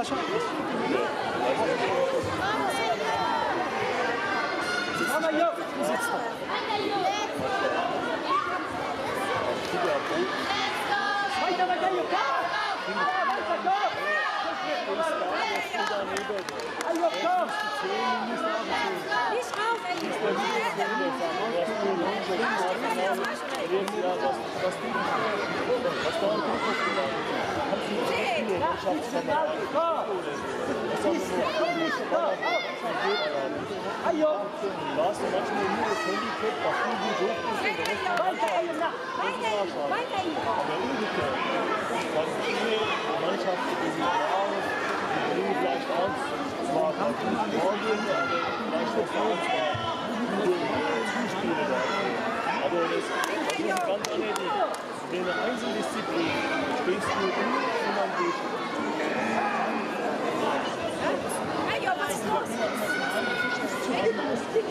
Flasche? Mama Jörg, du sitzt da. Weiter, weiter, Jörg! Weiter, komm! Jörg, komm! Nicht rauf, in der Einzeldisziplin stehst du immer am Weg. Hey, was ist los? Hey, du bist dick.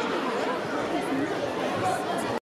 gut.